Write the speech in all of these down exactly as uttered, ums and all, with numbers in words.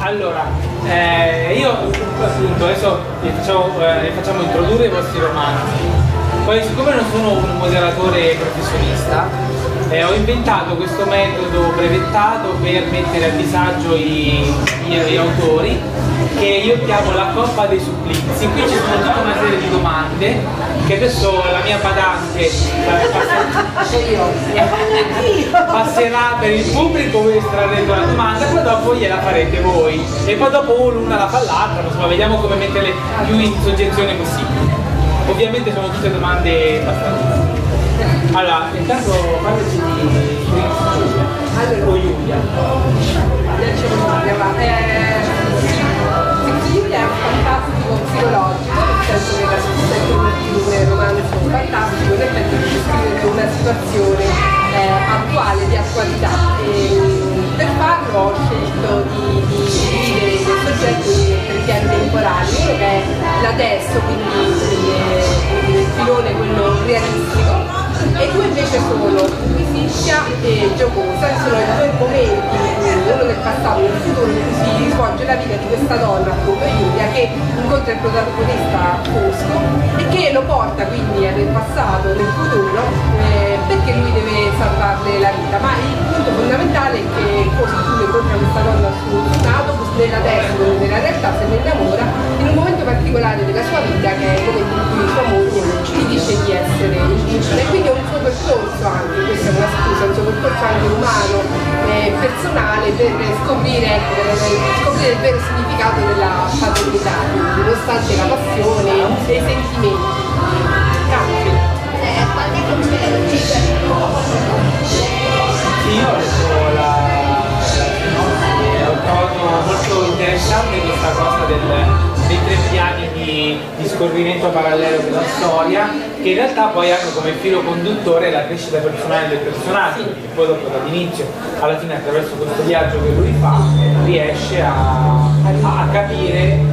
Allora, eh, io appunto adesso vi facciamo, eh, facciamo introdurre i vostri romanzi. Poi, siccome non sono un moderatore professionista, eh, ho inventato questo metodo brevettato per mettere a disagio i, i, gli autori, che io chiamo la coppa dei supplizi. Qui ci sono tutta una serie di domande che adesso la mia badante passerà, passerà per il pubblico, voi estrarrete la domanda, poi dopo gliela farete voi e poi dopo l'una la fa l'altra, insomma vediamo come metterle più in soggezione possibile. Ovviamente sono tutte domande abbastanza. Allora, intanto parlaci di Giulia o Giulia. Giulia è un fantastico psicologico, nel senso che la sua è un romanzo fantastico, in effetti descrive una situazione eh, attuale, di attualità. E per farlo ho scelto di dividere il soggetto in tre piani temporali, ed è l'adesso, quindi il filone, quello realistico, e due invece sono fisica e giocosa, che sono i due momenti, uno nel passato e nel futuro, in cui si svolge la vita di questa donna, appunto Giulia, che incontra il protagonista Fosco e che lo porta quindi nel passato, nel futuro, eh, perché lui deve salvarle la vita. Ma il punto fondamentale è che Fosco incontra questa donna sul nato, nella terra, nella realtà se ne innamora, in un momento particolare della sua vita, che è il momento in cui sua moglie gli dice di essere incinta, e quindi è un suo percorso anche, questa è una scusa, un suo percorso anche umano e eh, personale per scoprire, eh, scoprire il vero significato della paternità, nonostante la passione e i sentimenti. Grazie. Eh, quanti complimenti? Io ho la... trovo molto interessante questa cosa del, dei tre piani di, di scorrimento parallelo della storia, che in realtà poi hanno come filo conduttore la crescita personale del personaggio, che poi dopo dall'inizio alla fine, attraverso questo viaggio che lui fa, riesce a, a, a capire eh,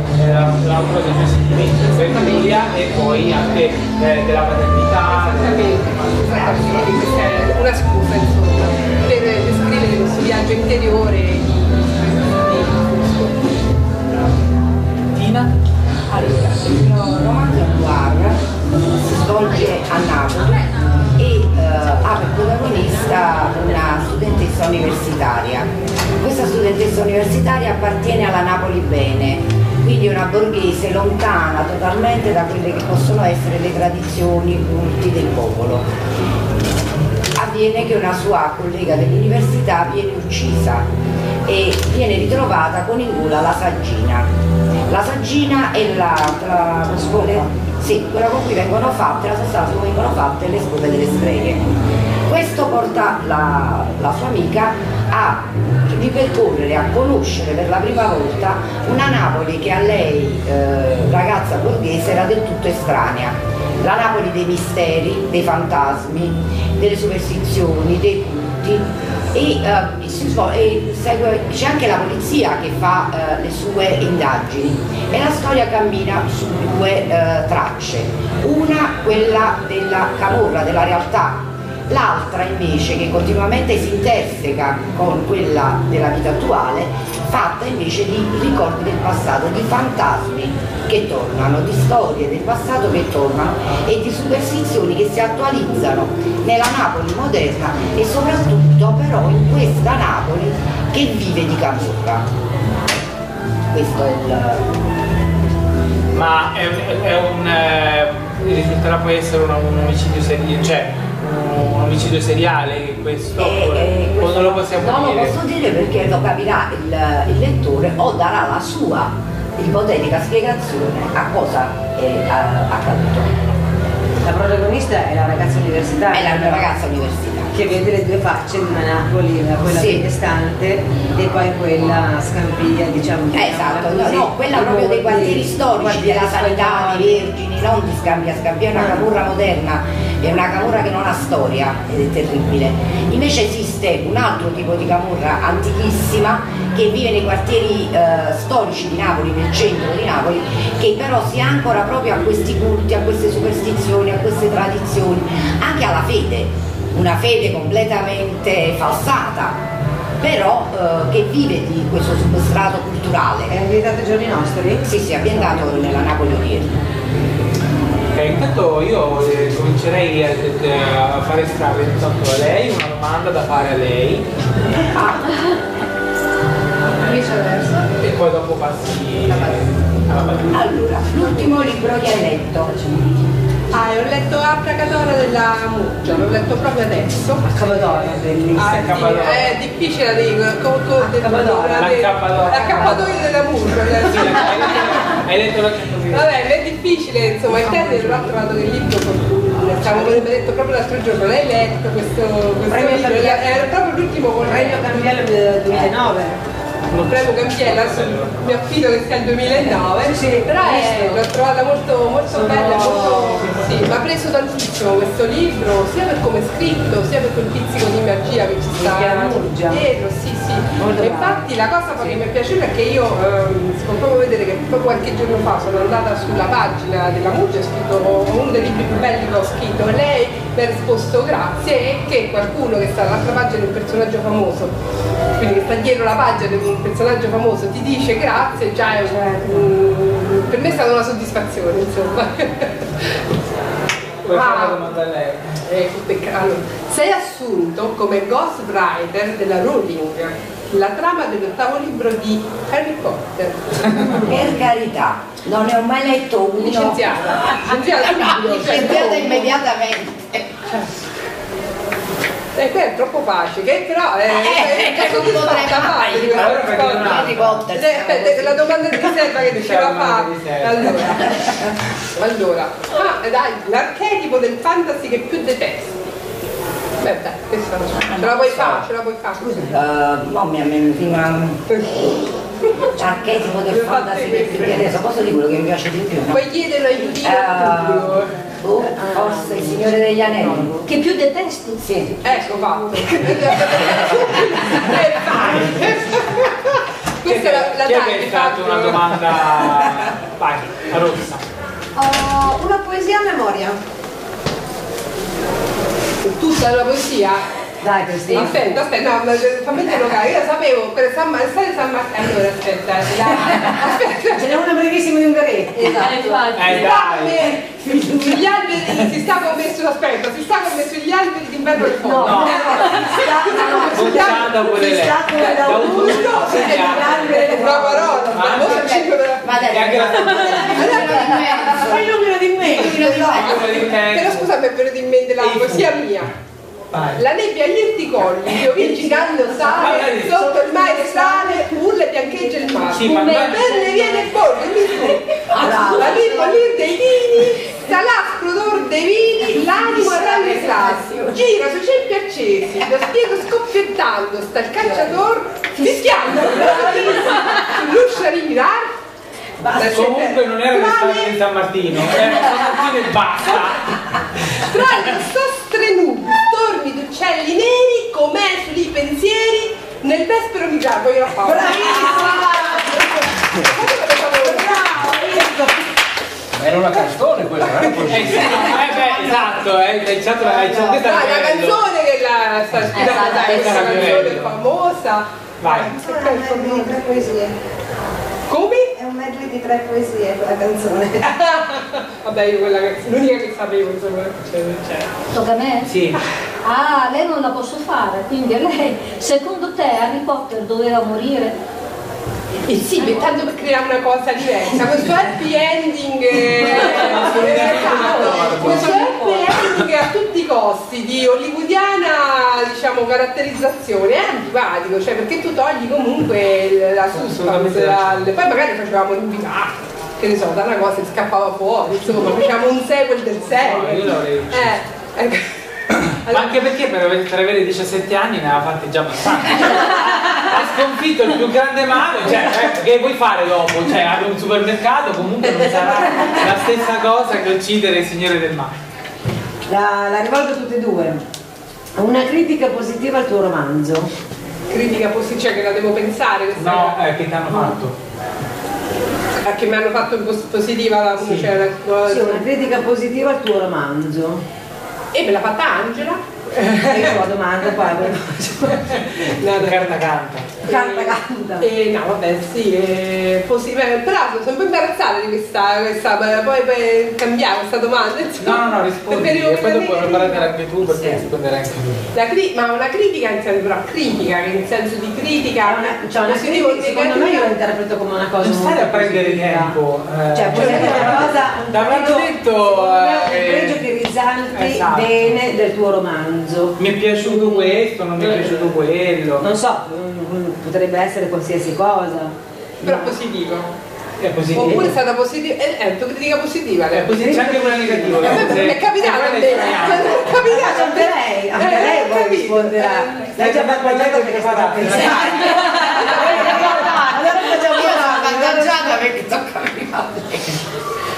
l'autore dei suoi sentimenti per famiglia e poi anche eh, della paternità. È una scusa insomma per descrivere questo viaggio interiore di... Allora, il romanzo noir si svolge a Napoli e eh, ha per protagonista una studentessa universitaria. Questa studentessa universitaria appartiene alla Napoli Bene, quindi una borghese lontana totalmente da quelle che possono essere le tradizioni culti del popolo. Avviene che una sua collega dell'università viene uccisa e viene ritrovata con in gola la saggina. La saggina è la, la, le, sì, quella con cui vengono fatte, la sostanza con cui vengono fatte le scope delle streghe. Questo porta la, la sua amica a ripercorrere, a conoscere per la prima volta una Napoli che a lei, eh, ragazza borghese, era del tutto estranea. La Napoli dei misteri, dei fantasmi, delle superstizioni, dei culti. E, uh, si e segue, c'è anche la polizia che fa uh, le sue indagini, e la storia cammina su due uh, tracce, una quella della camorra, della realtà, l'altra invece che continuamente si interseca con quella della vita attuale, fatta invece di ricordi del passato, di fantasmi che tornano, di storie del passato che tornano e di superstizioni che si attualizzano nella Napoli moderna e soprattutto però in questa Napoli che vive di camorra. Questo è il... Ma è, è un... Eh, risulterà poi essere un, un omicidio seriale, cioè un omicidio seriale questo? Eh, eh, o non lo possiamo no, dire? Non lo posso dire perché lo capirà il, il lettore o darà la sua ipotetica spiegazione a cosa è accaduto. La protagonista è la ragazza universitaria? È la ragazza universitaria. che vede le due facce di una Napoli, quella benestante sì. e poi quella Scampia, diciamo. Eh, esatto, no, no, quella proprio dei quartieri storici, della Sanità, di Vergini, non di Scampia. Scampia è una camorra moderna, è una camorra che non ha storia ed è terribile. Invece esiste un altro tipo di camorra antichissima che vive nei quartieri eh, storici di Napoli, nel centro di Napoli, che però si ancora proprio a questi culti, a queste superstizioni, a queste tradizioni, anche alla fede. Una fede completamente falsata, però eh, che vive di questo substrato culturale. È ambientato ai giorni nostri? Sì, sì, è ambientato nella Napoli odierna. Okay, intanto io eh, comincerei a, a fare estrarre intanto a lei una domanda da fare a lei. Ah. Viceversa. E poi dopo passi alla battuta. Allora, l'ultimo libro che hai letto. Ah, ho letto Accabadora della Murgia, l'ho letto proprio adesso. Accabadora è bellissima. Ah, è difficile da dire, Accabadora. L'accabadora della Murgia. Hai letto la Accabadora. Vabbè, è difficile, insomma, il testo tra l'altro trovato il libro con diciamo, come abbiamo detto proprio l'altro giorno, l'hai letto questo, questo libro, era proprio l'ultimo con il Premio Campiello del duemilanove. Il premio Campiello, adesso mi affido che sia il duemilanove, sì, sì, però eh, l'ho trovata molto, molto sono... bella, molto, sì, mi ha preso tantissimo questo libro, sia per come è scritto, sia per quel pizzico di magia che ci sta dietro, sì, sì. Molto infatti bravo. La cosa sì. che mi è piaciuta è che io, ehm, si può proprio vedere che proprio qualche giorno fa sono andata sulla pagina della Murgia, ho scritto uno dei libri più belli che ho scritto, lei mi ha risposto grazie e che qualcuno che sta all'altra pagina è un personaggio famoso. Quindi che sta dietro la pagina di un personaggio famoso ti dice grazie, già è un... per me è stata una soddisfazione, insomma. Vuoi fare una domanda a lei? Eh, allora, sei assunto come ghostwriter della Rowling la trama dell'ottavo libro di Harry Potter. Per carità, non ne ho mai letto uno. Licenziata, licenziata, licenziata immediatamente. E qui è troppo facile, però è la domanda di riserva che diceva Fabio. Allora, allora ah, dai, l'archetipo del fantasy che più detesti. Beh, dai, questa ce la puoi fare, ce la puoi fare. Scusa, mamma mia, prima. L'archetipo del fantasy che più detesti, posso dire quello che mi piace di più? Puoi chiederlo aiutino. Oh, forse il Signore degli Anelli che più detesti? Sì, ecco fatto. Questa è la, la che è stata una domanda vai, a rossa. Uh, una poesia a memoria. Tutta la poesia? Dai così. Aspetta, aspetta, no, fammi interrogare, io la sapevo, per San Martino, San Martino, allora aspetta, aspetta. Ce n'è una brevissima di Ungaretti. Esatto. Eh, dai. Gli alberi si sta commesso aspetta, si sta commesso gli alberi d'inverno del fondo. No, no, si sta come l'autunno e gli alberi una parola, ma non c'è il numero di me, il numero di me. Però scusa mi è venuto in mente la poesia mia. La nebbia agli erticolli, che originando sale, sotto il mare sale, urla e biancheggia il mare. Ma bene viene fuori, la lingua lì dei vini, salastro d'or dei vini, l'anima dalle sassi, gira su ceppi accesi, lo spiego scoppiettando, sta il cacciator, fischiando, l'uscia rimirare. Comunque non era l'estate di San Martino, era San Martino e basta. Tra lo sostrenuto, stormi di uccelli neri, commerciali pensieri, nel vespero di Giacomo io la faccio. Bravissima! Era una canzone quella, non era poesia. Eh, sì, beh, esatto, eh, hai detto la canzone. La canzone che la sta scrivendo, la canzone famosa. Vai. Una poesia. Come? È un medley di tre poesie quella canzone. Vabbè, io quella che l'unica che sapevo insomma cioè, cioè. Tocca a me? Sì. Ah, lei non la posso fare, quindi a lei. Secondo te Harry Potter doveva morire? Eh sì, ah, tanto per creare una cosa diversa. Questo happy ending è questo happy ending a tutti i costi di hollywoodiana diciamo caratterizzazione è antipatico, cioè perché tu togli comunque la suspense poi magari facevamo invitati che ne so, da una cosa che scappava fuori, insomma facciamo un sequel del sequel. No, io l'avrei eh, ecco. Allora... anche perché per avere diciassette anni ne aveva fatti già abbastanza. Ha sconfitto il più grande male, cioè, eh, che vuoi fare dopo? Cioè, ad un supermercato comunque non sarà la stessa cosa che uccidere il Signore del Male. La, la rivolgo a tutte e due. Una critica positiva al tuo romanzo. Critica positiva, cioè che la devo pensare? No, è... eh, che ti hanno fatto. Eh, che mi hanno fatto positiva la... Sì. Cioè, la... sì, una critica positiva al tuo romanzo. E me l'ha fatta Angela? Io ho domanda poi ve la faccio. No, carta canta. Carta canta. Eh, eh, no, vabbè, sì, eh, posi... beh, però sono un po' imbarazzata di questa, questa poi per cambiare questa domanda. No, no, no, rispondi. E poi dopo lo parlerai anche tu, perché sì, risponderai anche tu. La cri... Ma una critica in senso, però critica, che nel senso di critica. Una, cioè una critica, secondo, secondo me io la interpreto come una cosa. Non stai a prendere positiva. Tempo. Eh, cioè, cioè una cosa. T'avranno detto. Eh, un pregio che risalti, esatto, bene del tuo romanzo. Mi è piaciuto questo, non mi è piaciuto quello. Non so, potrebbe essere qualsiasi cosa. Però positivo. È positivo. Oppure è stata positiva. È, è una critica positiva. È positiva. C'è anche quella negativa. È capitato a me. È capitato a lei. Anche lei poi risponderà. L'hai già avvantaggiata perché fa da pensare. Allora facciamo una avvantaggiata perché tocca a me.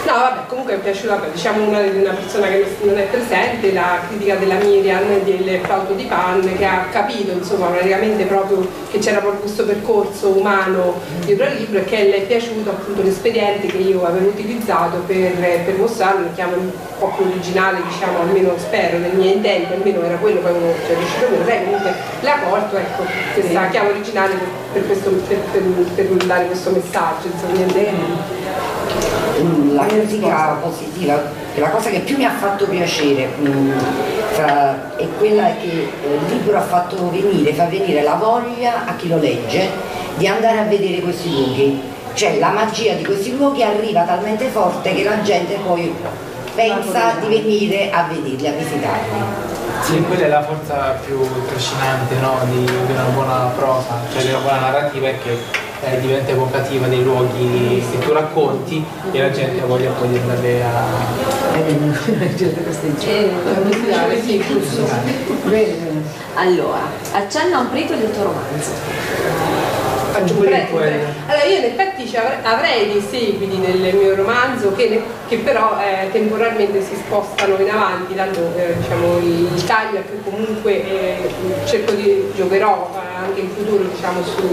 No, vabbè, comunque mi è piaciuta, diciamo, una, una persona che non è presente, la critica della Miriam del flauto di Pan, che ha capito, insomma, praticamente proprio che c'era proprio questo percorso umano dietro al libro e che le è piaciuto appunto l'espediente che io avevo utilizzato per, per mostrarlo, che è un po' più originale, diciamo, almeno spero, nel mio intento, almeno era quello, poi non ci è riuscito a vedere, comunque la porto, ecco, questa sì, chiave originale per, questo, per, per, per dare questo messaggio, insomma, niente. La critica positiva, la cosa che più mi ha fatto piacere mh, fra, è quella che il libro ha fatto venire, fa venire la voglia a chi lo legge di andare a vedere questi luoghi, cioè la magia di questi luoghi arriva talmente forte che la gente poi pensa di venire a vederli, a visitarli. Sì, quella è la forza più affascinante, no? di, di una buona prosa, cioè di una buona narrativa, è che Eh, diventa evocativa dei luoghi che tu racconti e la gente voglia poi di andare a... Allora, accenna un prito del tuo romanzo. Faccio pure quello. Allora, io in effetti avrei dei seguiti nel mio romanzo che, che però eh, temporalmente si spostano in avanti, dando eh, diciamo, il taglio che comunque eh, cerco di giocherò anche in futuro, diciamo, su,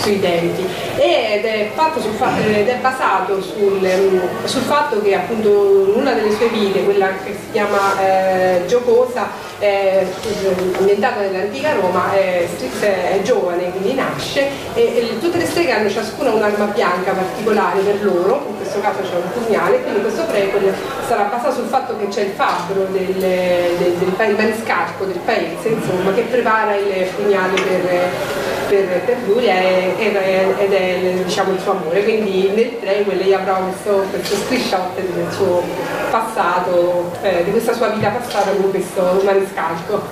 sui tempi, ed è, fatto sul fa ed è basato sul, sul fatto che appunto una delle sue vite, quella che si chiama eh, Giocosa, eh, ambientata nell'antica Roma, eh, è giovane, quindi nasce, e, e tutte le streghe hanno ciascuna un'arma bianca particolare per loro, in questo caso c'è un pugnale, quindi questo prequel sarà basato sul fatto che c'è il fabbro del, del, del, del maniscalco del paese, insomma, che prepara il pugnale per Per, per Giulia ed è, è, è, è, è diciamo, il suo amore, quindi nel prequel lei avrà questo, questo screenshot del suo passato, eh, di questa sua vita passata con questo maniscalco.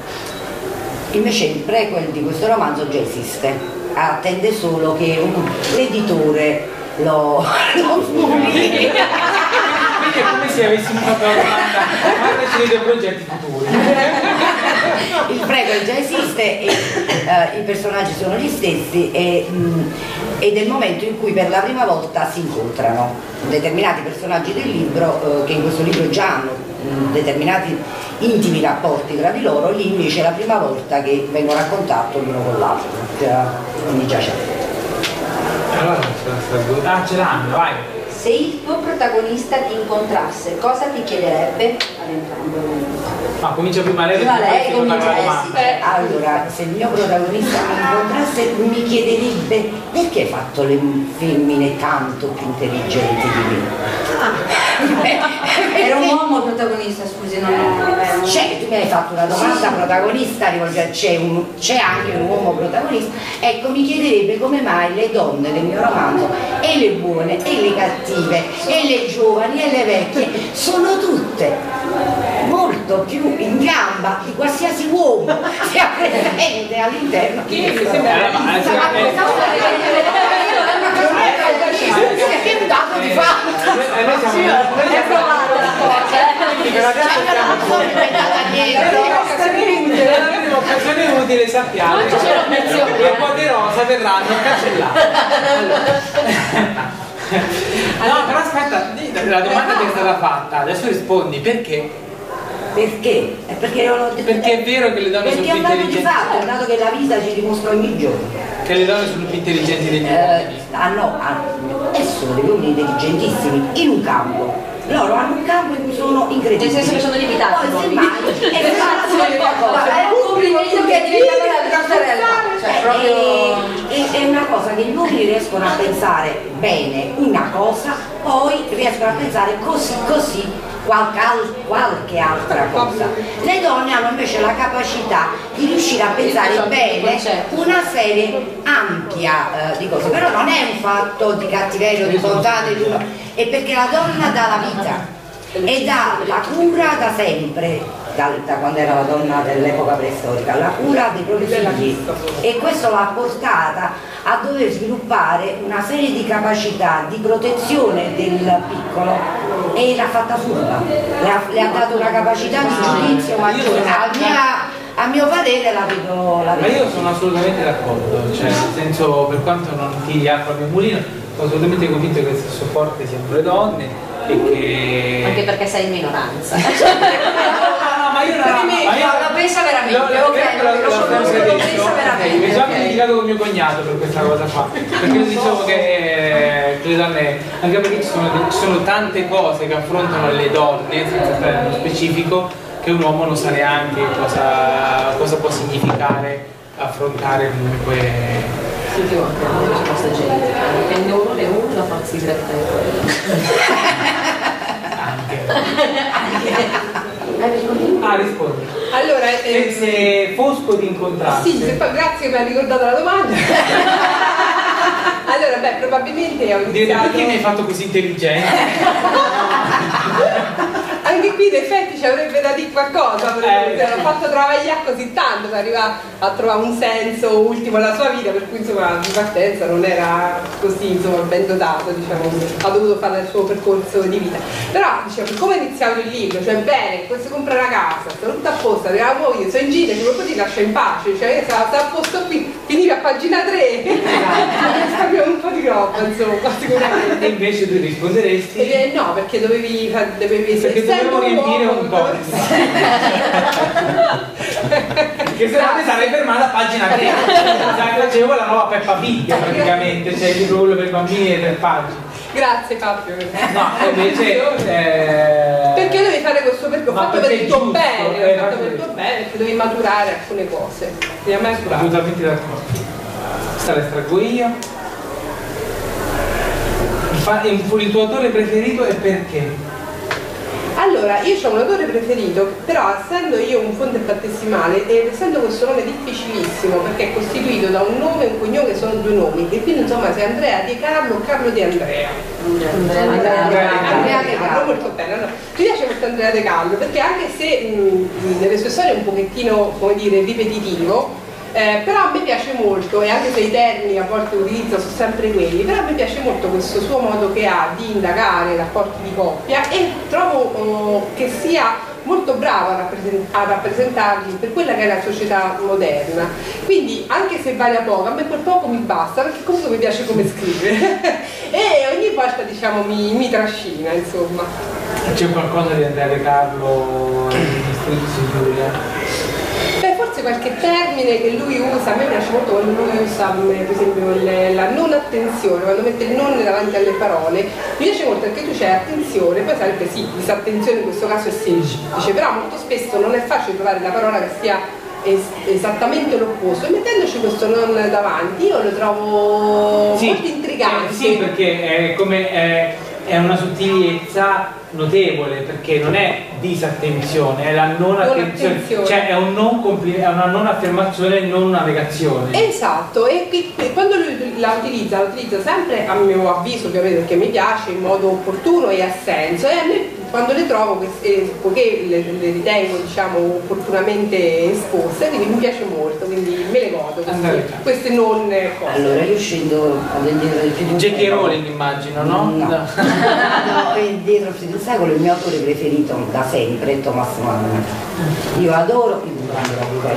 Invece il prequel di questo romanzo già esiste, attende solo che l'editore lo, lo pubblichi. Quindi è come se avessimo fatto la domanda, quando ci dei progetti futuri. Il prequel già esiste e uh, i personaggi sono gli stessi e, mh, ed è il momento in cui per la prima volta si incontrano determinati personaggi del libro uh, che in questo libro già hanno mh, determinati intimi rapporti tra di loro, lì invece è la prima volta che vengono a contatto l'uno con l'altro, quindi già c'è. Ah, ce l'hanno, vai! Se il tuo protagonista ti incontrasse, cosa ti chiederebbe ad entrambi? Ma comincia prima lei, prima lei comincia eh, allora, se il mio protagonista mi incontrasse mi chiederebbe perché hai fatto le femmine tanto più intelligenti di me. Era un uomo protagonista, scusi, non è... Cioè, tu mi hai fatto una domanda sì, protagonista, c'è un, c'è anche un uomo protagonista, ecco, mi chiederebbe come mai le donne del mio romanzo, e le buone, e le cattive, e le giovani, e le vecchie, sono tutte molto più in gamba di qualsiasi uomo sia presente all'interno di questo romanzo. un'occasione utile, sappiamo. Non ci sono occasioni. Le quote rosa verranno cancellate. Allora. No, però aspetta, la domanda che è stata fatta, adesso rispondi, perché? Perché? È perché, non ho... perché è vero che le donne perché sono più intelligenti. Perché è un dato di fatto, è un dato che la vita ci dimostra ogni giorno. Che le donne sono più intelligenti degli uomini? Eh, ah no, ah, e sono degli uomini intelligentissimi in un campo. Loro hanno un campo in cui sono incredibili. Nel senso che sono limitati. Poi semmai è un complimento che è diventato la nostra. Cioè, è una cosa che gli uomini riescono a pensare bene una cosa, poi riescono a pensare così così. Qualche, qualche altra cosa. Le donne hanno invece la capacità di riuscire a pensare bene una serie ampia eh, di cose, però non è un fatto di cattiveria, di bontà, di uno, è perché la donna dà la vita e dà la cura da sempre, da, da quando era la donna dell'epoca preistorica, la cura dei propri figli, e questo l'ha portata a dover sviluppare una serie di capacità di protezione del piccolo. E l'ha fatta furba, le, le ha dato una capacità di giudizio maggiore. A mio parere la vedo, la vedo. Ma io sono assolutamente d'accordo, cioè nel senso, per quanto non tiri acqua al mio mulino, sono assolutamente convinto che il sesso forte siano le donne e che... Anche perché sei in minoranza. no, no, ma io non la pensa veramente. Mi sono criticato con mio cognato per questa cosa qua, perché io dicevo che le donne, anche perché ci sono, ci sono tante cose che affrontano le donne, senza stare nello specifico, che un uomo non sa neanche cosa, cosa può significare affrontare comunque. Sì, che ho una risposta generica, dipende uno e uno da farsi grattare anche. Ah, rispondi. Allora, eh, se Fosco ti incontrasse. Sì, se, grazie che mi ha ricordato la domanda. Allora, beh, probabilmente ho iniziato... Perché mi hai fatto così intelligente? Anche qui in effetti ci avrebbe da dire qualcosa, perché hanno fatto travagliare così tanto per arrivare a trovare un senso ultimo alla sua vita, per cui insomma di partenza non era così insomma ben dotato, diciamo, ha dovuto fare il suo percorso di vita. Però diciamo, come iniziamo il libro, cioè bene, questo compra una casa, sono tutta apposta, arriva la moglie, sono in giro, ci proprio ti lascia in pace, cioè sta a posto qui, finiva a pagina tre, abbiamo un po' di roba, insomma, sicuramente. E invece tu risponderesti? Eh, no, perché dovevi dovevi perché dobbiamo riempire un po'. Che se no mi sarei fermata a pagina tre. Facevo la nuova Peppa Pig praticamente, cioè il ruolo per bambini e per pagine. Grazie Fabio. No, invece eh... perché dovevi fare questo percorso? Fatto per il tuo bene, fatto per il tuo bene, perché dovevi maturare alcune cose. E a me è assolutamente d'accordo. Stare strago io. Il tuo autore preferito è perché? Allora, io ho un autore preferito, però essendo io un fonte battesimale ed essendo questo nome difficilissimo, perché è costituito da un nome e un cognome, sono due nomi, e quindi insomma se Andrea De Carlo o Carlo De Andrea. Andrea De Carlo, molto bene. Allora, mi piace questo Andrea De Carlo, perché anche se mh, nelle sue storie è un pochettino, come dire, ripetitivo, Eh, però a me piace molto, e anche se i termini a volte utilizzo sono sempre quelli, però a me piace molto questo suo modo che ha di indagare i rapporti di coppia, e trovo oh, che sia molto bravo a, rappresent a rappresentarli per quella che è la società moderna. Quindi anche se varia poco, a me quel poco mi basta, perché comunque mi piace come scrivere e ogni volta diciamo mi, mi trascina, insomma. C'è qualcosa di Andrea De Carlo su Giulia? Qualche termine che lui usa, a me piace molto quando lui usa per esempio le, la non attenzione, quando mette il non davanti alle parole, mi piace molto perché tu c'è attenzione, poi sarebbe sì, disattenzione in questo caso è semplice, però molto spesso non è facile trovare la parola che sia es esattamente l'opposto, e mettendoci questo non davanti io lo trovo sì, molto intrigante. Eh, sì, perché è come... È... è una sottigliezza notevole, perché non è disattenzione, è la non, non attenzione, attenzione, cioè è, un non è una non affermazione e non una negazione. Esatto, e, e quando lui la utilizza, la utilizza sempre a mio avviso, ovviamente perché mi piace, in modo opportuno e a senso, e a me quando le trovo, eh, poiché le, le ritengo, diciamo, opportunamente esposte, quindi mi piace molto, quindi me le godo queste, queste non cose. Allora io scendo all'indietro del fiduciario. Jackie Rowling immagino, no? No, no, no, indietro del secolo il mio autore preferito da sempre è Thomas Mann. Io adoro,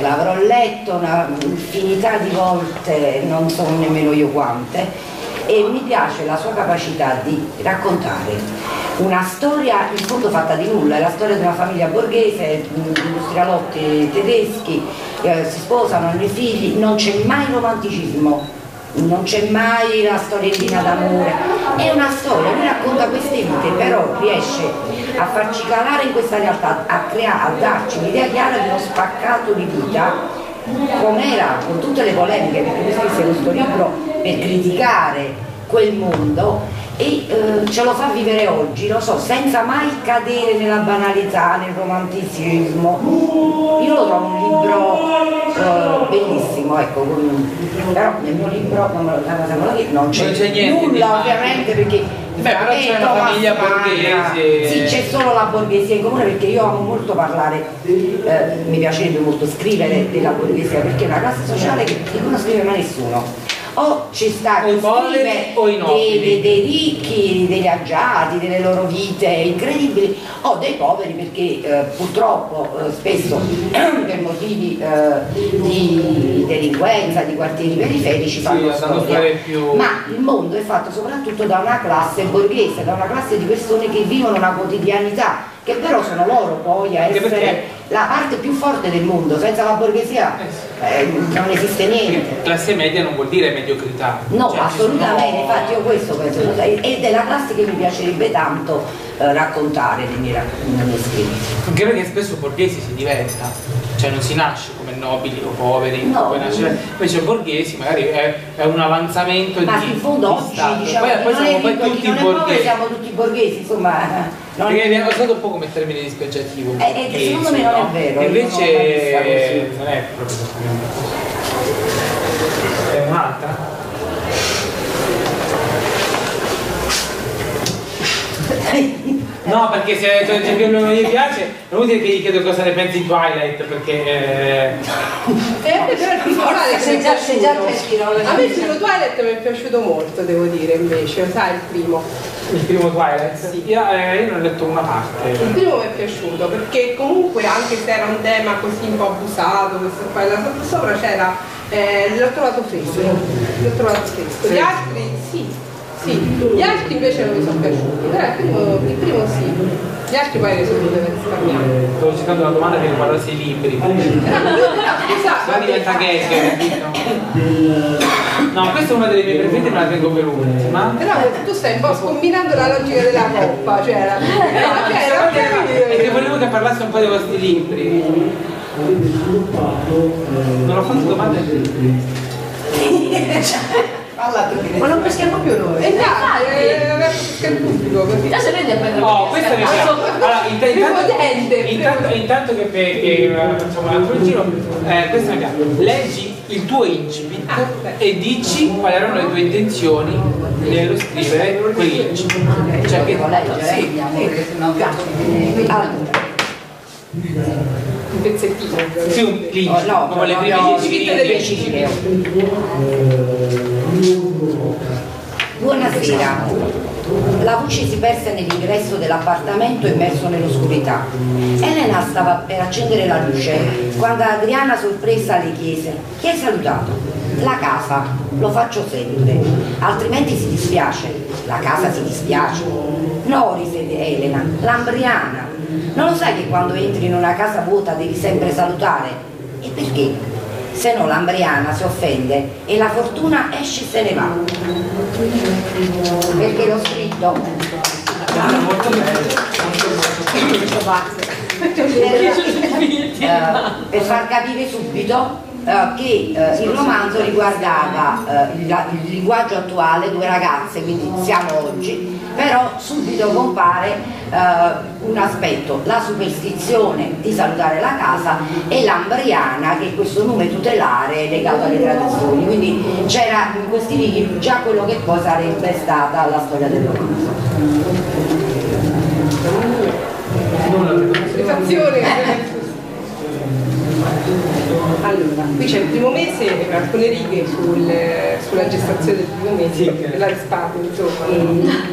l'avrò letto una infinità di volte, non so nemmeno io quante, e mi piace la sua capacità di raccontare una storia in fondo fatta di nulla. È la storia di una famiglia borghese, industrialotti tedeschi, eh, si sposano, hanno i figli, non c'è mai romanticismo, non c'è mai la storiellina d'amore, è una storia, lui racconta queste vite, però riesce a farci calare in questa realtà, a, crea, a darci un'idea chiara di uno spaccato di vita, com'era, con tutte le polemiche, perché lui scrisse questo libro per criticare quel mondo, e eh, ce lo fa vivere oggi, lo so, senza mai cadere nella banalità, nel romanticismo. Io lo trovo un libro eh, bellissimo, ecco, con... però nel mio libro non c'è nulla, ovviamente, perché beh, però c'è una famiglia borghese. Sì, c'è solo la borghesia in comune, perché io amo molto parlare, eh, mi piacerebbe molto scrivere della borghesia, perché è una classe sociale che non scrive mai nessuno. O ci sta chi scrive o dei, dei, dei ricchi, degli agiati, delle loro vite incredibili, o dei poveri, perché eh, purtroppo eh, spesso per motivi eh, di delinquenza, di quartieri periferici fanno sì, storia, più... ma il mondo è fatto soprattutto da una classe borghese, da una classe di persone che vivono una quotidianità, che però sono loro poi a essere perché... la parte più forte del mondo. Senza la borghesia eh, non esiste niente. Classe media non vuol dire mediocrità. No, cioè, assolutamente, sono... infatti io questo penso, ed è la classe che mi piacerebbe tanto eh, raccontare nei miei scritti. Anche perché spesso borghesi si diventa, cioè non si nasce come nobili o poveri, no, poi nasce... invece borghesi magari è, è un avanzamento ma di... Ma in fondo oggi diciamo poi, poi siamo poi tutti borghesi. Siamo tutti borghesi, insomma... Non perché mi ha usato un po' come termine dispregiativo, eh, eh, secondo me non no? è vero, invece non, eh, non è proprio così. È un'altra. No, perché se c'è cioè, che non gli piace, non vuol dire che gli chiedo cosa ne pensi di Twilight, perché eh... forse sei già sei già fresco. A me il primo Twilight mi è piaciuto molto, devo dire, invece, sai, il primo. Il primo Twilight? Sì. Io, eh, io ne ho letto una parte. Il primo mi è piaciuto perché comunque anche se era un tema così un po' abusato, questo qua da sopra c'era, eh, l'ho trovato fresco. L'ho trovato fresco. Gli altri sì, sì. Gli altri invece non mi sono piaciuti. Però il primo, il primo sì. Gli altri poi ne sono dovuti risparmiare. Stavo cercando una domanda che riguardasse i libri. Esatto. Ma diventa gag. No, questa è una delle mie preferite, me la tengo per ultima. Però tu stai un po' scombinando la logica della coppa, cioè la... no, cioè, era era... E che volevo che parlasse un po' dei vostri libri. Non ho fatto domande. Ma non peschiamo più noi. Eh già, non peschiamo il pubblico così. Già se vede a prendere. No, questa mi piace. Intanto, intanto che facciamo l'altro giro, questa mi piace. Leggi il tuo incipit e dici quali erano le tue intenzioni nello scrivere quell'incipit. Cioè che sì, un pezzettino. Sì, un l'incipit, no, come le prime dieci righe. Buonasera. La voce si perse nell'ingresso dell'appartamento immerso nell'oscurità. Elena stava per accendere la luce quando Adriana, sorpresa, le chiese: chi hai salutato? La casa, lo faccio sempre, altrimenti si dispiace. La casa si dispiace. No, risede Elena, l'Ambriana. Non lo sai che quando entri in una casa vuota devi sempre salutare? E perché? Se no l'Ambriana si offende e la fortuna esce e se ne va. Perché l'ho scritto? Molto bello. Per far capire subito Uh, che uh, il romanzo riguardava uh, il, il linguaggio attuale, due ragazze, quindi siamo oggi, però subito compare uh, un aspetto, la superstizione di salutare la casa e l'Ambriana, che è questo nome tutelare legato alle tradizioni, quindi c'era in questi righi già quello che poi sarebbe stata la storia del romanzo. Refazione. Allora, qui c'è il primo mese, alcune righe sul, sulla gestazione del primo mese, per la risparmio, insomma.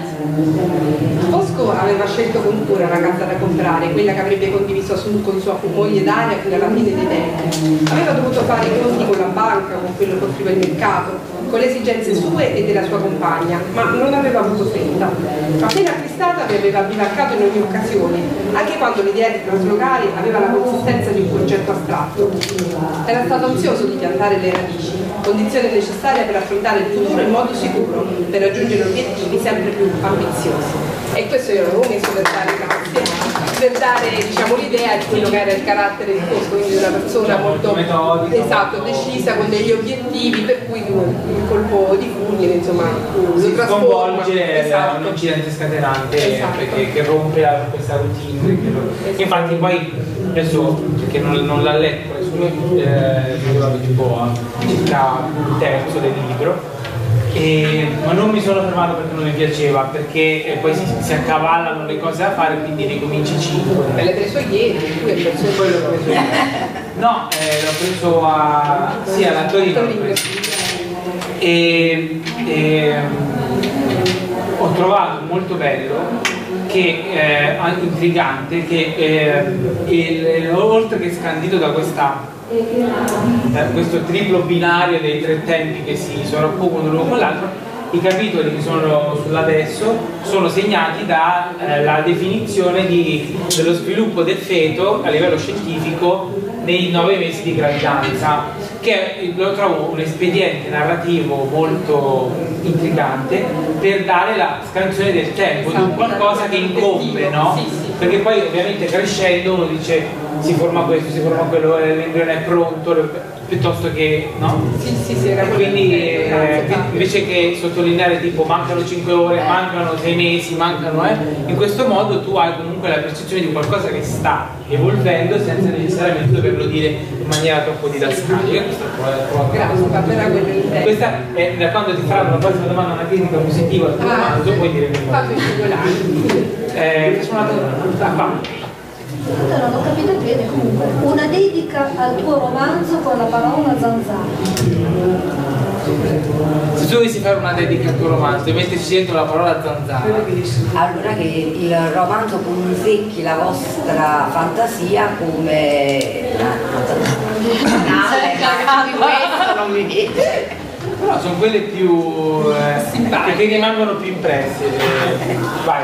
Bosco aveva scelto con cura una casa da comprare, quella che avrebbe condiviso su, con sua moglie Daria fino alla fine dei tempi. Aveva dovuto fare i conti con la banca, con quello che offriva il mercato, con le esigenze sue e della sua compagna, ma non aveva avuto fretta. Appena acquistata vi aveva bivarcato in ogni occasione, anche quando l'idea di traslocare aveva la consistenza di un concetto astratto. Era stato ansioso di piantare le radici, condizione necessaria per affrontare il futuro in modo sicuro, per raggiungere obiettivi sempre più ambiziosi. E questo io l'avevo messo per dare, per dare diciamo, l'idea di quello che era il carattere di Fosco, quindi una persona molto, molto esatto, decisa, con degli obiettivi, per cui il colpo di fulmine insomma si sconvolge, esatto. Un incidente scatenante, esatto. Perché, che rompe la, questa routine, che lo, esatto. Infatti poi adesso, perché non, non l'ha letto nessuno, eh, tipo a circa un terzo del libro. E, ma non mi sono fermato perché non mi piaceva, perché poi si, si accavallano le cose da fare, quindi ricominci cinque. E l'hai preso ieri, tu hai preso quello che ho preso ieri. No, eh, l'ho preso a... sì, a Lantorino. E, e ho trovato molto bello, che eh, intrigante, che eh, il, oltre che scandito da questa... da questo triplo binario dei tre tempi che si sovrappongono l'uno con l'altro, i capitoli che sono sull'adesso sono segnati dalla eh, definizione di, dello sviluppo del feto a livello scientifico nei nove mesi di gravidanza, che lo trovo un espediente narrativo molto intrigante per dare la scansione del tempo, di un qualcosa che incombe, no? Perché poi ovviamente crescendo uno dice si forma questo, si forma quello, l'embrione è pronto, piuttosto che no? Sì, sì, sì, era quindi eh, invece che sottolineare tipo mancano cinque ore, mancano sei mesi, mancano eh, in questo modo tu hai comunque la percezione di qualcosa che sta evolvendo senza necessariamente doverlo dire in maniera troppo didascalica. Questa è da quando ti faranno la prossima domanda, una critica positiva al tuo romanzo, puoi dire Fabio Cicolani. Eh, facciamo una domanda. Scusa, non ho capito bene, comunque, una dedica al tuo romanzo con la parola zanzara. Se tu dovessi fare una dedica al tuo romanzo e metterci dentro la parola zanzara. Allora che il romanzo conzecchi la vostra fantasia come... No, non mi viene. Però sono quelle più... Eh, che rimangono più impresse. Vai.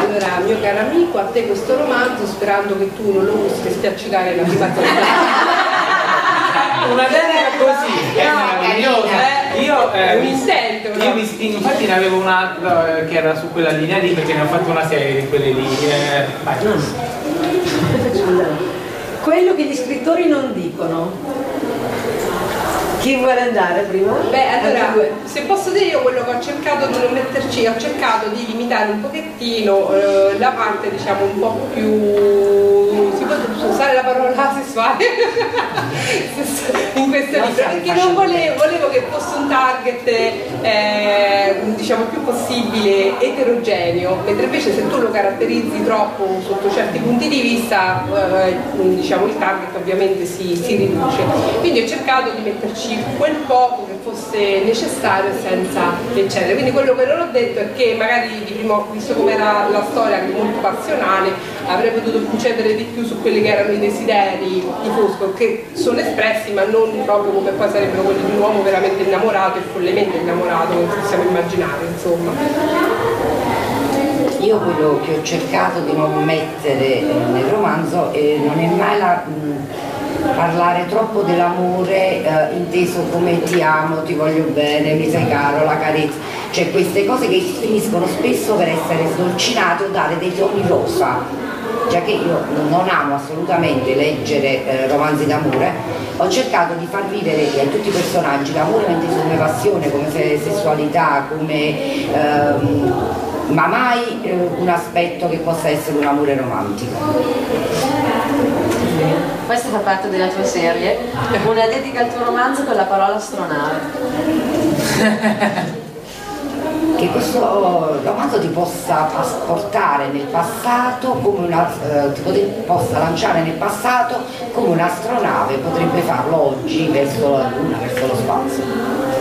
Allora, mio caro amico, a te questo romanzo, sperando che tu non lo usi per spiaccicare la prima una dedica così, è meravigliosa. Eh, io eh, mi sento, io no? mi stingo, infatti ne avevo un'altra eh, che era su quella linea lì, perché ne ho fatto una serie di quelle lì. Eh, vai. Quello che gli scrittori non dicono. Chi vuole andare prima? Beh, allora, se posso dire io quello che ho cercato di non metterci, ho cercato di limitare un pochettino eh, la parte diciamo un po' più... si può usare la parola sessuale in questo libro, perché non volevo, volevo che fosse un target eh, diciamo più possibile eterogeneo, mentre invece se tu lo caratterizzi troppo sotto certi punti di vista eh, diciamo il target ovviamente si, si riduce, quindi ho cercato di metterci quel poco che fosse necessario senza eccedere. Quindi quello che non ho detto è che magari di primo, visto come era la storia molto passionale, avrei potuto concedere di più su quelli che erano i desideri di Fosco, che sono espressi ma non proprio come poi sarebbero quelli di un uomo veramente innamorato e follemente innamorato, come possiamo immaginare, insomma. Io quello che ho cercato di non mettere nel romanzo eh, non è mai la... Mh, parlare troppo dell'amore eh, inteso come ti amo, ti voglio bene, mi sei caro, la carezza, cioè queste cose che finiscono spesso per essere sdolcinate o dare dei toni rosa, già che io non amo assolutamente leggere eh, romanzi d'amore. Ho cercato di far vivere a tutti i personaggi l'amore inteso come passione, come sessualità, come ehm, ma mai eh, un aspetto che possa essere un amore romantico. Questa fa parte della tua serie, una dedica al tuo romanzo con la parola astronave. che questo romanzo ti possa trasportare nel passato, come una, eh, ti possa lanciare nel passato come un'astronave potrebbe farlo oggi verso la Luna, verso lo spazio.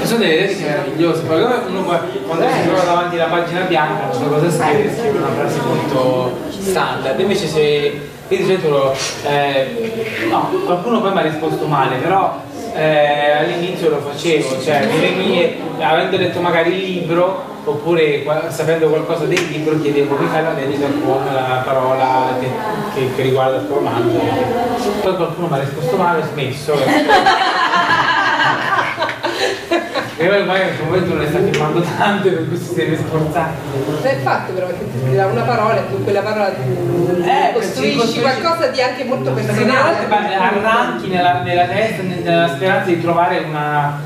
Sono delle lettere meravigliose, poi uno quando eh. si trova davanti alla pagina bianca sono cose scritte, eh. una frase molto standard, invece se vedi dentro, eh, no, qualcuno poi mi ha risposto male, però eh, all'inizio lo facevo, cioè nelle mie, avendo letto magari il libro, oppure sapendo qualcosa del libro chiedevo che fai la dedica con la parola che, che, che riguarda il tuo romanzo, poi qualcuno mi ha risposto male e ho smesso. E ormai in questo momento non le sta filmando tante, per cui si deve sforzare. È fatto però che ti dà una parola e con quella parola tu eh, costruisci, costruisci qualcosa di anche molto personale. Arranchi nella, nella testa, nella speranza di trovare una,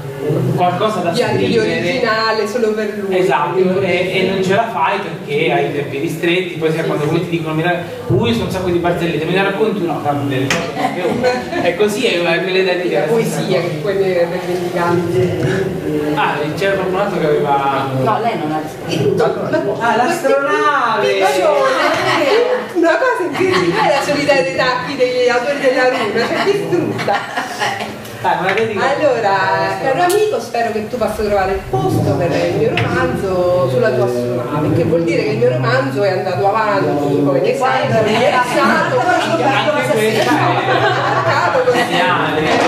qualcosa da scrivere di originale solo per lui. Esatto, e, e non ce la fai perché hai i tempi ristretti, poi sai quando ti dicono mi ui sono un sacco di barzellette, me ne racconti no, delle è così è una quell'idea di poesia che poi rivendicante. Ah, c'era qualcun altro che aveva. No, lei non ha scritto. Ah, l'astronave! Una cosa incredibile è la solidarietà degli autori della Luna, cioè distrutta. Allora, caro amico, spero che tu possa trovare il posto per il mio romanzo sulla tua astronave, che vuol dire che il mio romanzo è andato avanti, come ne sai, è rilassato, è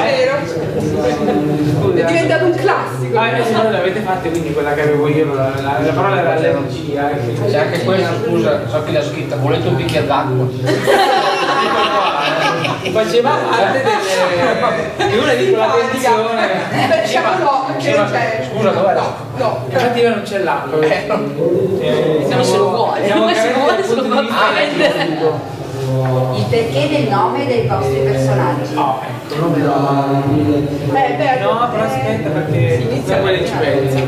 vero? È diventato un classico. Ah, invece voi l'avete fatta, quindi quella che avevo io, la, la, la parola era l'energia. C'è anche quella, scusa, so che l'ha scritta, volete un bicchiere d'acqua? Faceva parte delle... una di quella condizione. Diceva, scusa, dov'è l'acqua? No, infatti io non c'è l'acqua. Diciamo se lo vuole, diciamo se lo vuole se lo può prendere. Il perché del nome dei vostri personaggi? No, ecco, non me lo... Beh, beh, no, però aspetta perché si inizia quelle ci pensi.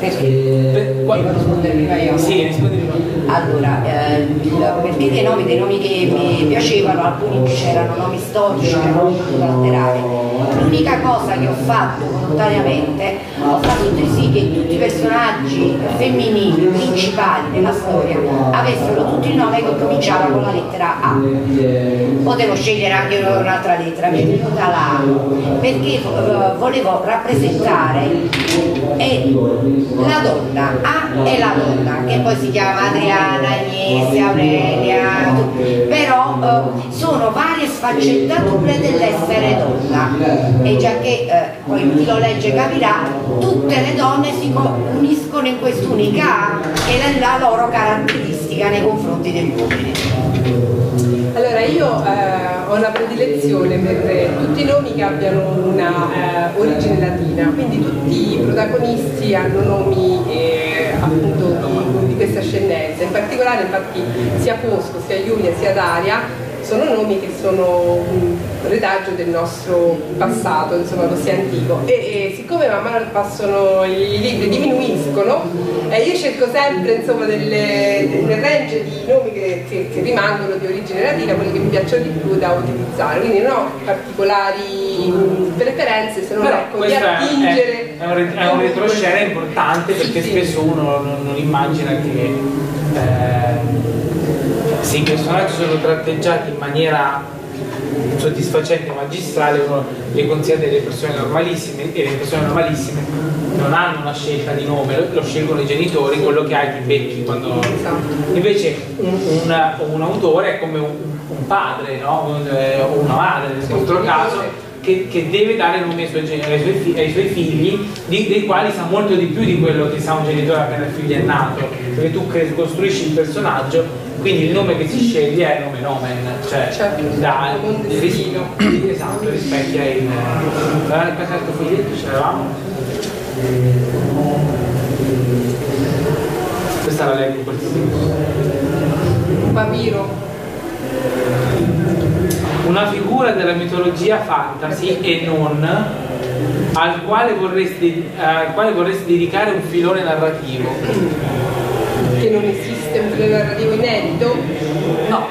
Perché? Devo rispondere prima io? Sì, rispondi prima. Allora, eh, il perché dei nomi, dei nomi che mi piacevano, alcuni c'erano nomi storici, erano nomi collaterali. L'unica cosa che ho fatto volontariamente, ho fatto sì che tutti i personaggi femminili principali della storia avessero tutti il nome che cominciava con la lettera A. Potevo scegliere anche un'altra lettera, mi è venuta la A, perché uh, volevo rappresentare e la donna, A è la donna, che poi si chiama Adriana, Agnese, Aurelia, però eh, sono varie sfaccettature dell'essere donna, e già che eh, poi chi lo legge capirà, tutte le donne si uniscono in quest'unica A che è la loro caratteristica nei confronti degli uomini. Allora io eh, ho la predilezione per tutti i nomi che abbiano una eh, origine latina, quindi tutti i protagonisti hanno nomi eh, appunto di, di questa ascendenza, in particolare infatti sia Fosco, sia Giulia, sia Daria sono nomi che sono un retaggio del nostro passato, insomma così antico, e, e siccome man mano passano i libri diminuiscono, e io cerco sempre insomma delle, delle range di nomi che, che, che rimangono di origine latina, quelli che mi piacciono di più da utilizzare, quindi non ho particolari preferenze, se non ecco di attingere. È, è, un, è un retroscena importante perché sì, spesso sì. uno non, non immagina che eh, se i personaggi sono tratteggiati in maniera soddisfacente, magistrale, uno le considera delle persone normalissime, e le persone normalissime non hanno una scelta di nome, lo, lo scelgono i genitori, quello che hai ti becchi quando... Invece un, un, un autore è come un, un padre, no? un, eh, o una madre nel nostro caso, che, che deve dare nome ai suoi, ai suoi, figli, ai suoi figli, di, dei quali sa molto di più di quello che sa un genitore appena il figlio è nato, perché tu costruisci il personaggio. Quindi il nome che si sceglie è nome nomen, cioè da destino, esatto, rispecchia il... Guarda il passato foglietto, ce l'avevamo? Questa la leggo in quel senso. Vampiro. Una figura della mitologia fantasy e non, al quale vorresti, al quale vorresti dedicare un filone narrativo. Che non esiste un filone narrativo inedito? No,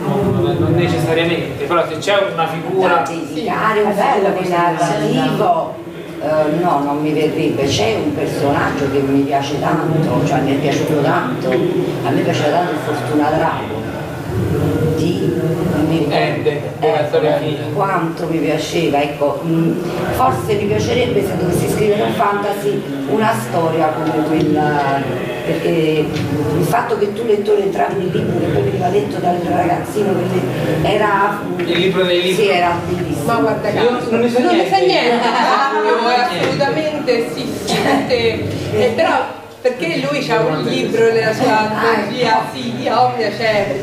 non, non necessariamente, però se c'è una figura... Da dedicare un filone narrativo Uh, no, non mi verrebbe. C'è un personaggio che mi piace tanto, cioè mi è piaciuto tanto, a me piace tanto il Fortunato di mi, eh, de, de, eh, quanto mi piaceva, ecco. Mh, forse mi piacerebbe, se dovessi scrivere un fantasy, una storia come quella, perché il fatto che tu, lettore, entravi nel libro che poi veniva letto dal ragazzino, era il libro dei libri, sì, era bellissimo. Ma guarda caso, io non ne so niente, non ne so niente. Ah, assolutamente sì, sì. Eh, però perché lui ha un libro nella sua antologia, sì, di Ombria, c'è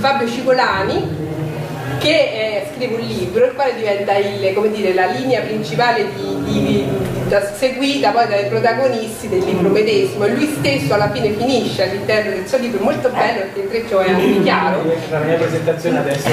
Fabio Cicolani che eh, scrive un libro il quale diventa il, come dire, la linea principale di, di, di, da, seguita poi dai protagonisti del libro medesimo, e lui stesso alla fine finisce all'interno del suo libro, molto bello, perché l'intreccio è anche chiaro. La mia presentazione adesso.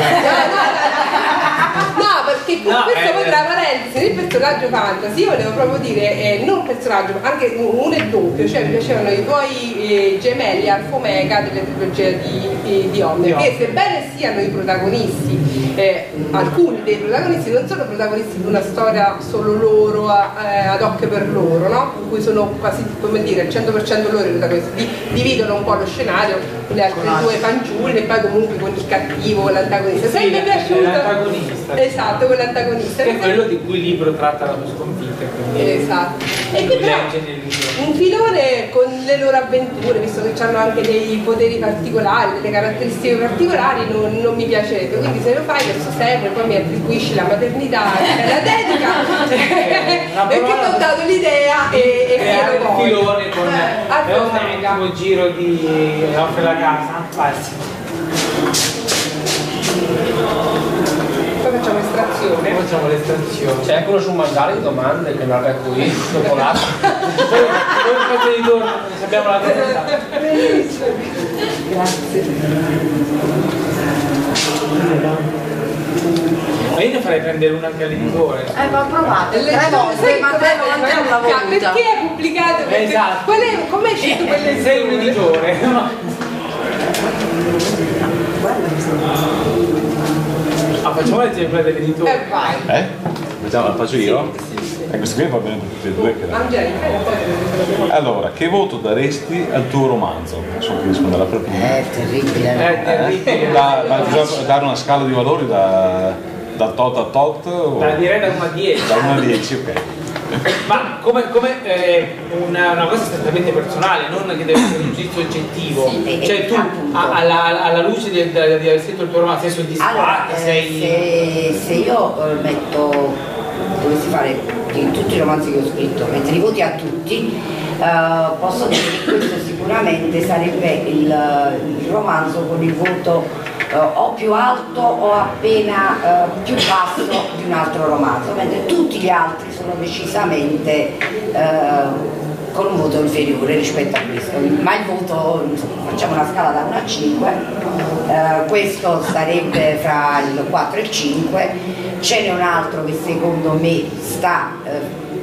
No, perché con no, questo eh, poi tra parentesi nel personaggio fantasy io volevo proprio dire, eh, non personaggio ma anche uno e doppio, cioè mi piacevano i tuoi eh, gemelli Alfomega della trilogia di, di, di Ombria, che sebbene siano i protagonisti, eh, alcuni dei protagonisti non sono protagonisti di una storia solo loro, eh, ad hoc per loro, no? In cui sono quasi, come dire, al cento per cento loro i protagonisti, dividono un po' lo scenario con le altre due fanciulle e poi comunque con il cattivo, l'antagonista. Sì, mi è piaciuto. Esatto, quell'antagonista. Che è quello di cui il libro tratta la tua sconfitta. Esatto. E qui però un filone con le loro avventure, visto che hanno anche dei poteri particolari, delle caratteristiche particolari, non, non mi piacerebbe. Quindi se lo fai questo sempre, poi mi attribuisci la maternità e la dedica, perché ho dato l'idea e creare un filone con eh, un eh, giro di offre la casa. Vai. Facciamo estrazione. Facciamo l'estrazione. C'è eccolo su un mandale di domande che non è qui, dopo l'altro. Poi faccio di torno, se abbiamo la testa. Grazie. Ma io ne farei prendere una anche all'editore. Eh, ma provate, le tre volte, ma tre volte è una volta. Perché è pubblicato? Perché esatto. Come è scelto quell'editore? Sei un editore. Guarda che sto. Ah, facciamo le template dell'editore. Eh, vai. Eh? Facciamo, la faccio io? Sì, sì, sì. Eh, questo qui va bene per tutti e due. Che... Allora, che voto daresti al tuo romanzo? So che risponde alla prima. È terribile. È terribile. Eh? Da, ma bisogna dare una scala di valori da, da tot a tot? O... Da direi da uno a dieci. Da uno a dieci, ok. Ma come, come eh, una, una cosa strettamente personale, non che deve essere un giudizio oggettivo, sì, cioè tu a, alla, alla luce di aver scritto il tuo romanzo sei soddisfatta? Allora, eh, sei... Se, se io metto, dovessi fare in tutti i romanzi che ho scritto, mettere i voti a tutti, eh, posso dire che questo sicuramente sarebbe il, il romanzo con il voto Uh, o più alto o appena uh, più basso di un altro romanzo, mentre tutti gli altri sono decisamente uh, con un voto inferiore rispetto a questo, ma il voto, insomma, facciamo una scala da uno a cinque, uh, questo sarebbe fra il quattro e il cinque, ce n'è un altro che secondo me sta uh,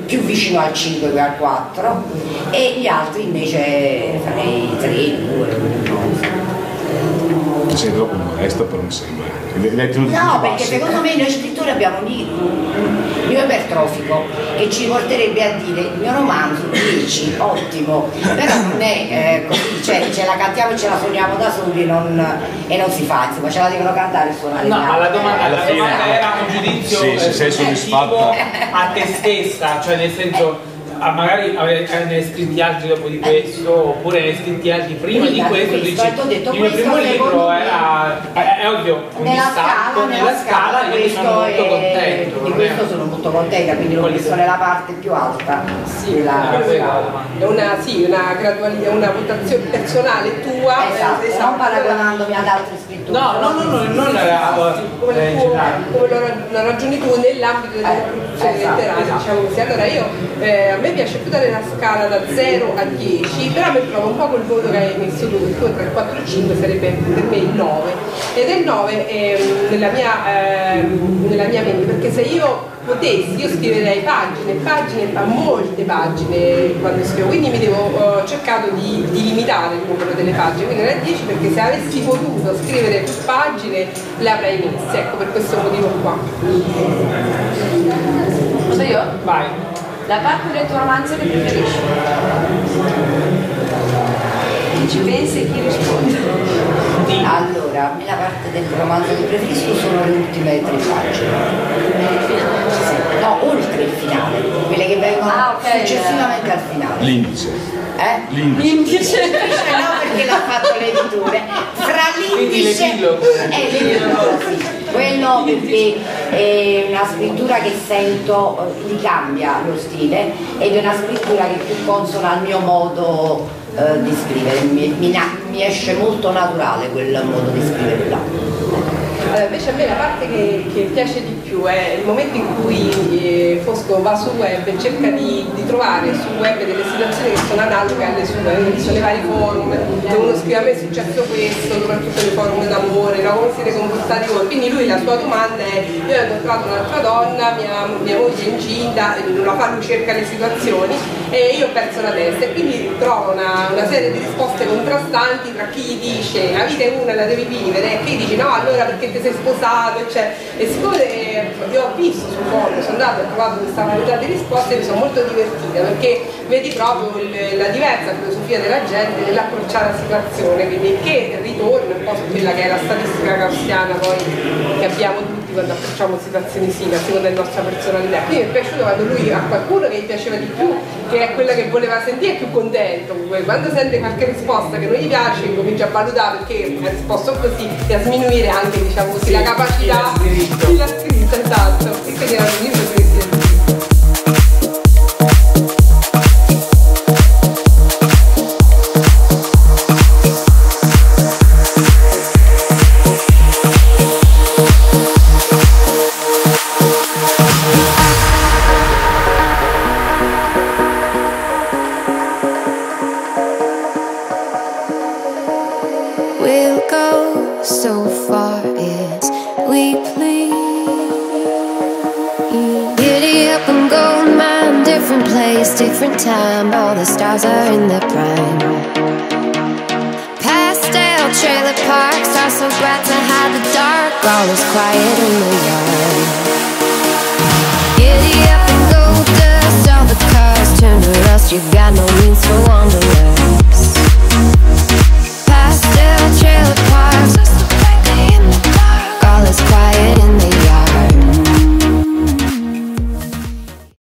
più vicino al cinque che al quattro, e gli altri invece farei tre, due, uno. Sì, dopo il resto però mi sembra. No, perché secondo me noi scrittori abbiamo un livello ipertrofico che ci porterebbe a dire il mio romanzo dieci, ottimo, però non è eh, così, cioè ce la cantiamo e ce la suoniamo da soli non, e non si fa, insomma ce la devono cantare e suonare. No, ma la domanda, alla fine, domanda era un giudizio sì, se sei soddisfatta a te stessa, cioè nel senso... Ah, magari ne hai scritti altri dopo di questo, oppure ne hai scritti altri prima di questo, dici, il mio primo libro era, è ovvio, un distacco nella scala, io sono molto contento. Di questo sono molto contenta, quindi l'ho messo nella parte più alta. Sì, è una votazione personale tua, non paragonandomi ad altri scrittori. No, no, no, non come lo ragioni tu nell'ambito della produzione letteraria, diciamo così. Allora io mi piace più dare la scala da zero a dieci, però mi trovo un po' col voto che hai messo tu, il tuo tra il quattro e il cinque sarebbe per me il nove, ed è il nove eh, nella, mia, eh, nella mia mente, perché se io potessi io scriverei pagine, pagine, ma molte pagine quando scrivo, quindi mi devo, ho cercato di, di limitare il numero delle pagine, quindi non è dieci, perché se avessi potuto scrivere più pagine le avrei messe, ecco per questo motivo qua. Posso io? Vai. la parte del tuo romanzo che preferisci? Chi ci pensa e chi risponde? Allora, la parte del romanzo che preferisco sono le ultime tre pagine. No, oltre il finale, quelle che vengono ah, okay, successivamente eh. al finale. L'indice. Eh? L'indice. No, perché l'ha fatto l'editore. Fra l'indice e l'epilogo. Quello perché è una scrittura che sento gli cambia lo stile ed è una scrittura che è più consona al mio modo eh, di scrivere. Mi, mi, mi esce molto naturale quel modo di scrivere là. Allora, invece a me la parte che, che piace di più è il momento in cui Fosco va sul web e cerca di, di trovare sul web delle situazioni che sono analoghe alle sue, sono i vari forum, dove uno scrive a me è successo questo, soprattutto nei forum d'amore, no? Come siete comportati voi? Quindi lui la sua domanda è, io ho incontrato un'altra donna, mia, mia moglie è incinta, la fa, lui cerca le situazioni e io ho perso la testa e quindi trovo una, una serie di risposte contrastanti tra chi gli dice la vita è una, la devi vivere, e chi dice no, allora perché ti sei sposato, cioè, e siccome io ho visto sul forum, sono andata e ho trovato questa varietà di risposte e mi sono molto divertita perché vedi proprio il, la diversa filosofia della gente nell'approcciare la situazione, quindi che ritorna un po' su quella che è la statistica gaussiana poi che abbiamo tutti quando approcciamo situazioni simili a seconda della nostra personalità. Quindi mi è piaciuto quando lui a qualcuno che gli piaceva di più, che è quella che voleva sentire, è più contento, quando sente qualche risposta che non gli piace comincia a valutare perché è risposto così e a sminuire anche, diciamo, sì, la capacità di la scritta, esatto, e quindi era un libro che you got no means for wandering.